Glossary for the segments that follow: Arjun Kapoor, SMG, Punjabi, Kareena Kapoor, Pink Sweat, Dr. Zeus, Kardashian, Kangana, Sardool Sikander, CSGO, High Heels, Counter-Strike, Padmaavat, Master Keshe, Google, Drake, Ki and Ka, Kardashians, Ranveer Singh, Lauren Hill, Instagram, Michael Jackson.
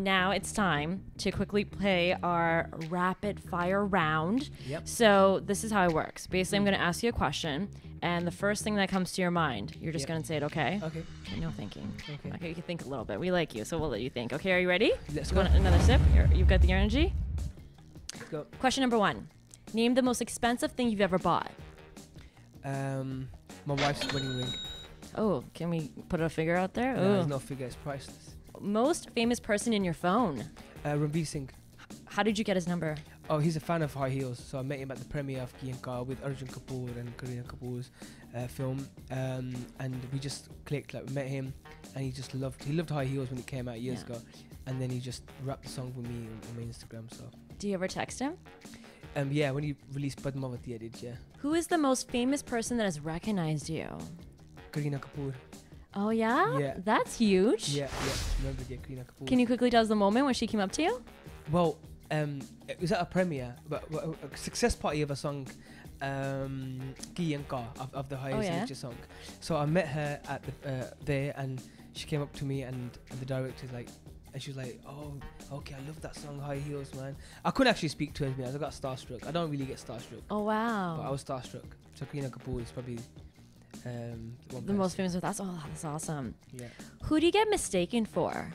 Now it's time to quickly play our rapid fire round. Yep. So this is how it works. Basically, I'm going to ask you a question, and the first thing that comes to your mind, you're just going to say it, okay? Okay. No thinking. Okay. Okay, you can think a little bit. We like you, so we'll let you think. Okay, are you ready? Let's go. Want another sip? You've got the energy? Let's go. Question number one. Name the most expensive thing you've ever bought. My wife's wedding ring. Oh, can we put a figure out there? No, there's no figure. It's priceless. Most famous person in your phone? Ranveer Singh. How did you get his number? Oh, he's a fan of High Heels, so I met him at the premiere of Ki and Ka with Arjun Kapoor and Kareena Kapoor's film, and we just clicked. Like, we met him, and he loved High Heels when it came out years ago, and then he just rapped the song with me on my Instagram. So. Do you ever text him? Yeah, when he released Padmaavat, I did. Yeah. Who is the most famous person that has recognized you? Kareena Kapoor. Oh, yeah? Yeah. That's huge. Yeah. Remember, Kareena Kapoor. Can you quickly tell us the moment when she came up to you? Well, it was at a premiere, but a success party of a song, Ki and Ka, of the Highest Nature song. So I met her at the, there, and she came up to me, and the director's like, and she was like, oh, okay, I love that song, High Heels, man. I couldn't actually speak to her, I got starstruck. I don't really get starstruck. Oh, wow. But I was starstruck. So Kareena Kapoor is probably... the most famous. That's all. Oh, that's awesome. Yeah. Who do you get mistaken for?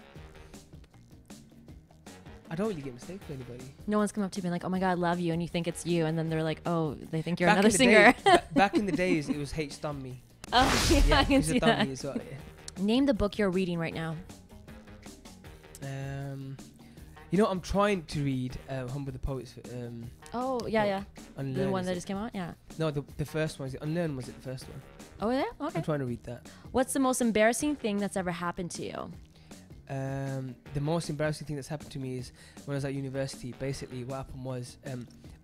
I don't really get mistaken for anybody. No one's come up to me and like, oh my God, I love you, and you think it's you, and then they're like, oh, they think you're another singer. Back in the days, it was H Dummy. Oh yeah, I can see that. As well, yeah. Name the book you're reading right now. You know, I'm trying to read Humble the Poets. Oh, yeah. Unlearn, the one that just came out, yeah. No, the first one. Is it Unlearn? Was it the first one? Oh, yeah? Okay. I'm trying to read that. What's the most embarrassing thing that's ever happened to you? The most embarrassing thing that's happened to me is when I was at university. Basically, what happened was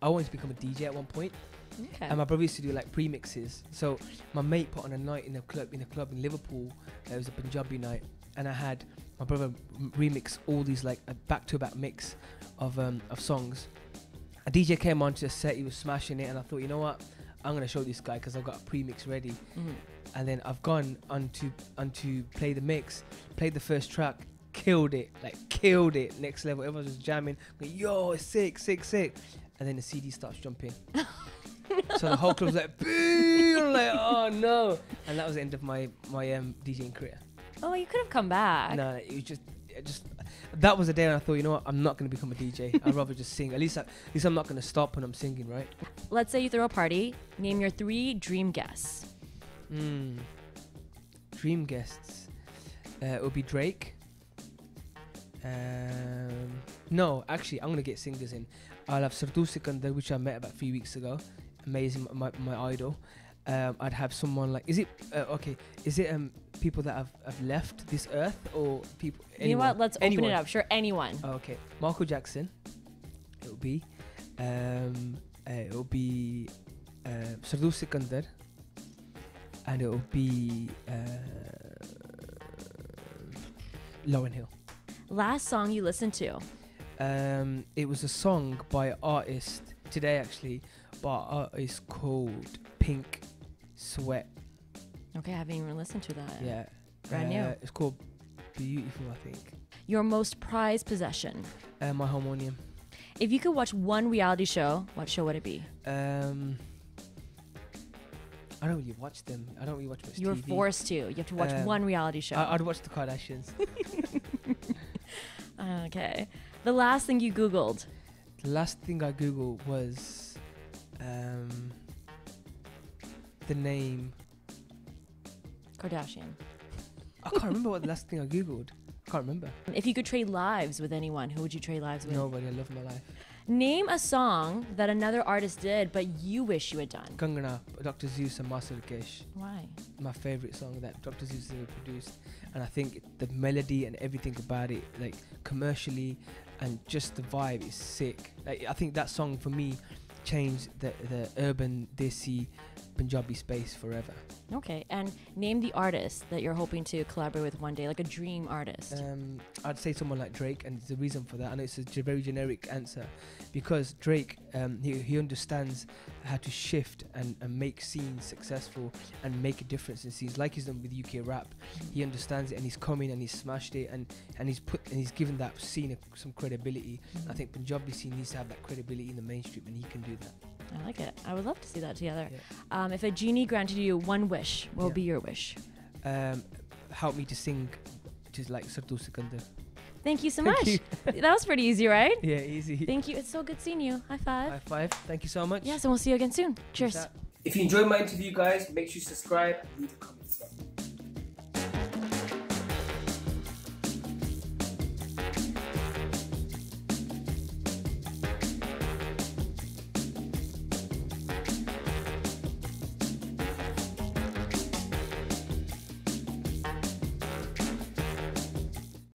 I wanted to become a DJ at one point. Okay. And my brother used to do like premixes. So my mate put on a night in a club in Liverpool. It was a Punjabi night. And I had my brother remix all these like a back-to-back mix of songs. A DJ came on to a set, he was smashing it, and I thought, you know what, I'm gonna show this guy because I've got a pre-mix ready. And then I've gone on to play the mix, played the first track, killed it, next level. Everyone's just jamming, going, yo, it's sick. And then the CD starts jumping. So the whole club's like, boo! I'm like, oh no! And that was the end of my DJing career. Oh, you could have come back. No, it was just that was a day when I thought, you know what, I'm not going to become a DJ. I'd rather just sing. At least I'm not going to stop when I'm singing, right? Let's say you throw a party. Name your three dream guests. Dream guests. It would be Drake. No, actually, I'm going to get singers in. I'll have Sardool Sikander, which I met about 3 weeks ago. Amazing, my idol. I'd have someone like, is it people that have left this earth, or people, anyone? You know what, let's open it up. Sure, anyone. Okay, Michael Jackson. It'll be Sardool Sikander, and it'll be Lauren Hill. Last song you listened to? It was a song by an artist today, actually, but it's called Pink Sweat. Okay, I haven't even listened to that. Yeah. Brand new. It's called Beautiful, I think. Your most prized possession? My harmonium. If you could watch one reality show, what show would it be? I don't really watch them. I don't really watch much TV. You're forced to. You have to watch one reality show. I'd watch the Kardashians. Okay. The last thing you Googled? The last thing I Googled was the name... Kardashian. I can't remember what the last thing I Googled. I can't remember. If you could trade lives with anyone, who would you trade lives with? Nobody. I love my life. Name a song that another artist did, but you wish you had done. Kangana, Dr. Zeus and Master Keshe. Why? My favorite song that Dr. Zeus ever produced. And I think the melody and everything about it, like commercially and just the vibe is sick. Like, I think that song for me change the urban desi Punjabi space forever. Okay, and name the artist that you're hoping to collaborate with one day, like a dream artist. I'd say someone like Drake, and the reason for that, and it's a very generic answer, because Drake, he understands how to shift and make scenes successful and make a difference in scenes, like he's done with UK rap. He understands it, and he's come in and he's smashed it, and he's given that scene some credibility. I think Punjabi scene needs to have that credibility in the mainstream, and he can do that. I like it. I would love to see that together. Yeah. If a genie granted you one wish, what would be your wish? Help me to sing, just like Sardool Sikander. Thank you so much. That was pretty easy, right? Yeah, easy. Thank you. It's so good seeing you. High five. High five. Thank you so much. Yes, and we'll see you again soon. Cheers. If you enjoyed my interview, guys, make sure you subscribe and leave a comment.